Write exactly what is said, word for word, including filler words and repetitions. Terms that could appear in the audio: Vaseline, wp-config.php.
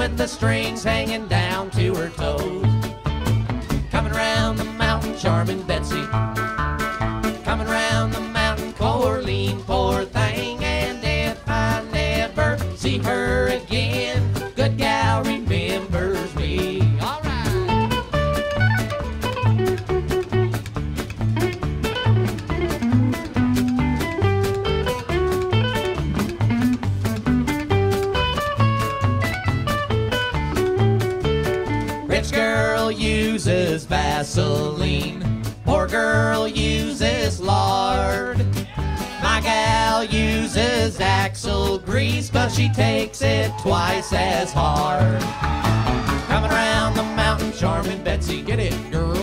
with the strings hanging down to her toes. Coming round the mountain, charming Betsy. Coming round the mountain, Coraline, poor thing. And if I never see her again, good gal remembers me. All right. Rich girl uses Vaseline, poor girl uses lard. My gal uses axle grease, but she takes it twice as hard. Coming round the mountain, charming Betsy, get it, girl.